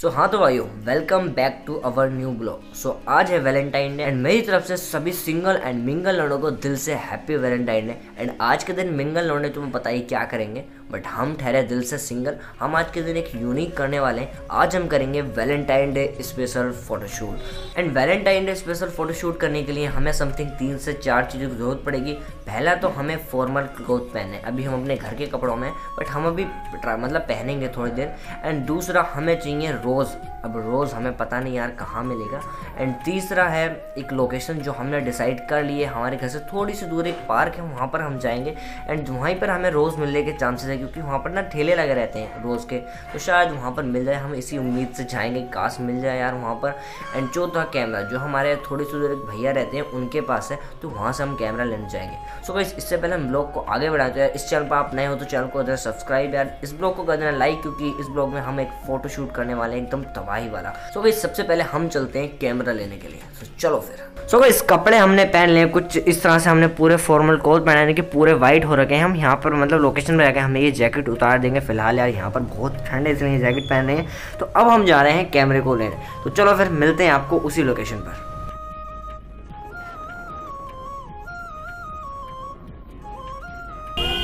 सो हाँ तो भाइयों, welcome back to our new blog. So आज है वैलेंटाइन डे एंड मेरी तरफ से सभी सिंगल एंड मिंगल लड़कों को दिल से हैप्पी वैलेंटाइन डे। एंड आज के दिन मिंगल लड़ने तुम्हें पता ही क्या करेंगे, बट हम ठहरे दिल से सिंगल। हम आज के दिन एक यूनिक करने वाले हैं। आज हम करेंगे Valentine day special photoshoot. And Valentine day special photoshoot करने के लिए हमें समथिंग 3 से 4 चीज़ों की जरूरत पड़ेगी। पहला तो हमें फॉर्मल क्लोथ पहने, अभी हम अपने घर के कपड़ों में, बट हम अभी पहनेंगे थोड़ी देर। एंड दूसरा हमें चाहिए रोज़, अब रोज़ हमें पता नहीं यार कहाँ मिलेगा। एंड तीसरा है एक लोकेशन जो हमने डिसाइड कर लिए, हमारे घर से थोड़ी सी दूर एक पार्क है, वहाँ पर हम जाएंगे। एंड वहीं पर हमें रोज़ मिलने के चांसेस है, क्योंकि वहाँ पर ना ठेले लगे रहते हैं रोज़ के, तो शायद वहाँ पर मिल जाए। हम इसी उम्मीद से जाएंगे, काश मिल जाए यार वहाँ पर। एंड चौथा कैमरा जो हमारे थोड़ी सी दूर एक भैया रहते हैं उनके पास है, तो वहाँ से हम कैमरा लेने जाएंगे। सो गाइस, इससे पहले हम ब्लॉग को आगे बढ़ाते हैं। इस चैनल पर आप नए हो तो चैनल को कर देना सब्सक्राइब यार, इस ब्लॉग को कर देना लाइक, क्योंकि इस ब्लॉग में हम एक फोटोशूट करने वाले हैं एकदम तबाही वाला। सो गाइस, सबसे पहले हम चलते हैं कैमरा लेने के लिए। सो चलो फिर। सो गाइस, कपड़े हमने पहन लिए कुछ इस तरह से, हमने पूरे फॉर्मल कोट पहनाने के पूरे वाइट हो रखे हैं। हम यहाँ पर मतलब लोकेशन में रह गए, हमें ये जैकेट उतार देंगे फिलहाल यार, यहाँ पर बहुत ठंड है इसलिए जैकेट पहन रहे हैं। तो अब हम जा रहे हैं कैमरे को लेने, तो चलो फिर मिलते हैं आपको उसी लोकेशन पर।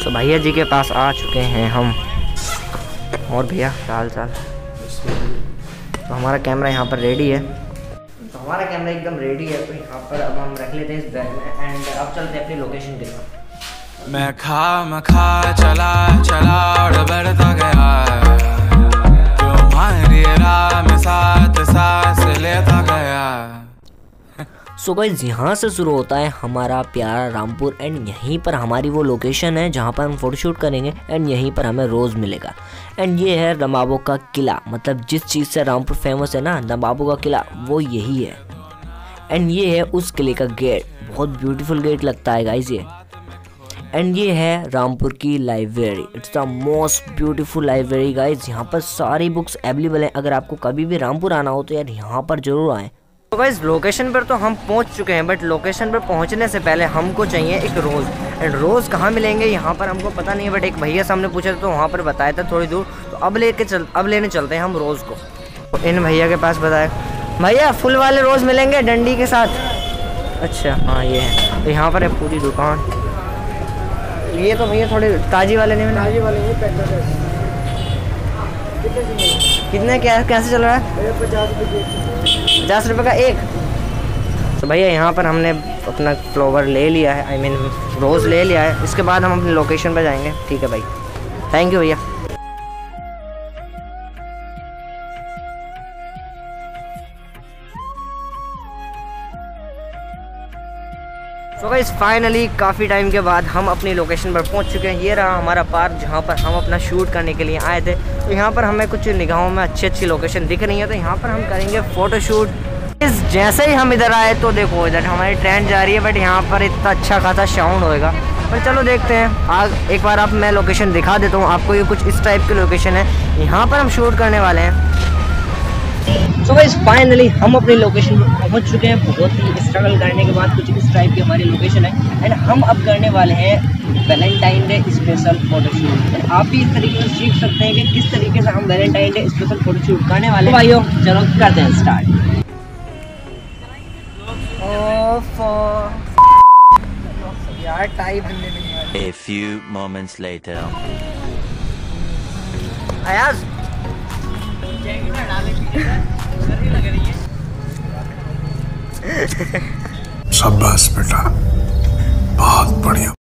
तो भैया जी के पास आ चुके हैं हम। और भैया साल तो हमारा कैमरा यहाँ पर रेडी है, तो हमारा कैमरा एकदम रेडी है। तो यहाँ पर अब हम रख लेते हैं इस बैग में एंड अब चलते हैं अपनी लोकेशन के लिए। मैं खा चला चला डबरता गया, तुम्हारी राह में साथ सांस लेता गया। सो गाइस, यहाँ से शुरू होता है हमारा प्यारा रामपुर। एंड यहीं पर हमारी वो लोकेशन है जहाँ पर हम फोटोशूट करेंगे एंड यहीं पर हमें रोज़ मिलेगा। एंड ये है नवाबों का किला, मतलब जिस चीज़ से रामपुर फेमस है ना, नवाबों का किला, वो यही है। एंड ये है उस किले का गेट, बहुत ब्यूटीफुल गेट लगता है गाइस ये। एंड ये है रामपुर की library, it's the most beautiful library guys. यहाँ पर सारी बुक्स अवेलेबल हैं, अगर आपको कभी भी रामपुर आना हो तो यार यहाँ पर ज़रूर आएँ। तो गाइस, लोकेशन पर तो हम पहुंच चुके हैं, बट लोकेशन पर पहुंचने से पहले हमको चाहिए एक रोज़। एंड रोज़ कहाँ मिलेंगे यहाँ पर हमको पता नहीं है, बट एक भैया सामने पूछा तो वहाँ पर बताया था थोड़ी दूर। तो अब लेने चलते हैं हम रोज़ को। तो इन भैया के पास बताया, भैया फुल वाले रोज़ मिलेंगे डंडी के साथ। अच्छा हाँ ये है, तो यहाँ पर है पूरी दुकान। ये तो भैया थोड़े ताज़ी वाले नहीं मिले, ताज़ी वाले ये कितने कैसे चल रहा है? 50 रुपये का एक। तो भैया यहाँ पर हमने अपना फ्लोवर ले लिया है, आई मीन रोज़ ले लिया है। इसके बाद हम अपने लोकेशन पर जाएंगे। ठीक है भाई, थैंक यू भैया। तो गाइस, फाइनली काफ़ी टाइम के बाद हम अपनी लोकेशन पर पहुंच चुके हैं। ये रहा हमारा पार्क जहां पर हम अपना शूट करने के लिए आए थे। तो यहां पर हमें कुछ निगाहों में अच्छी लोकेशन दिख रही है, तो यहां पर हम करेंगे फ़ोटोशूट। इस जैसे ही हम इधर आए तो देखो इधर हमारी ट्रेन जा रही है, बट यहां पर इतना अच्छा खासा साउंड होएगा। पर चलो देखते हैं। आज एक बार आप मैं लोकेशन दिखा देता हूँ आपको, ये कुछ इस टाइप की लोकेशन है, यहाँ पर हम शूट करने वाले हैं। तो गाइस, फाइनली हम अपनी लोकेशन पर पहुंच चुके हैं। बहुत ही स्ट्रगल करने के बाद कुछ इस टाइप की हमारी लोकेशन है। एंड हम अब करने वाले हैं Valentine day special photoshoot. And आप भी इस तरीके से सीख सकते हैं कि किस तरीके से हम वैलेंटाइन डे स्पेशल फोटोशूट करने वाले हैं। भाइयों चलो करते हैं स्टार्ट। यार time. A few moments later. आयाज शाबाश बेटा, बहुत बढ़िया।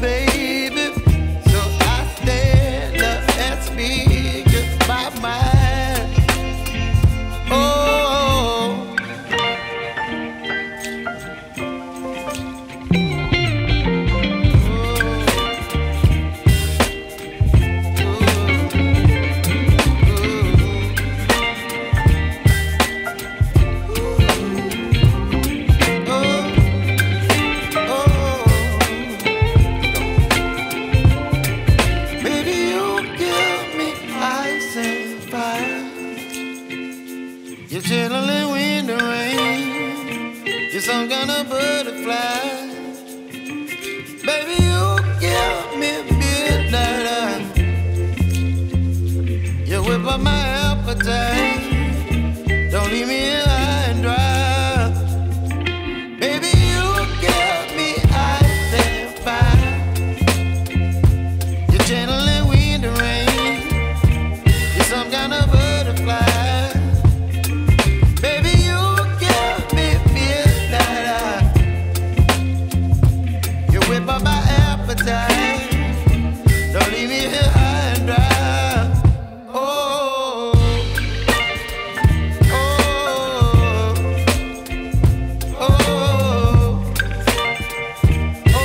baby. So I stand up and speak just my mind. Oh, you're chilling when the rain, you're some kind of butterfly. Baby, you give me midnight eye. You whip up my appetite, don't leave me in high and dry. Baby, you give me ice and fire. You're chilling when the rain, you're some kind of butterfly. Don't leave me here high and dry. Oh, oh, oh, oh, oh, oh, oh,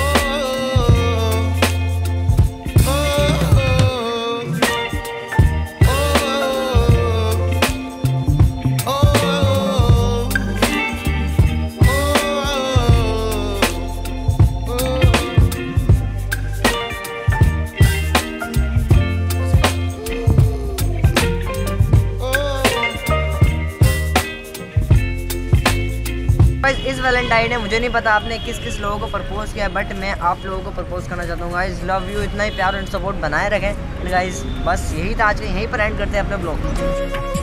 इस Valentine ने मुझे नहीं पता आपने किस किस लोगों को प्रपोज किया है, बट मैं आप लोगों को प्रपोज करना चाहता हूँ। गाइज लव यू, इतना ही प्यार एंड सपोर्ट बनाए रखें गाइज। बस यही था आज के, यहीं पर एंड करते हैं अपने ब्लॉग।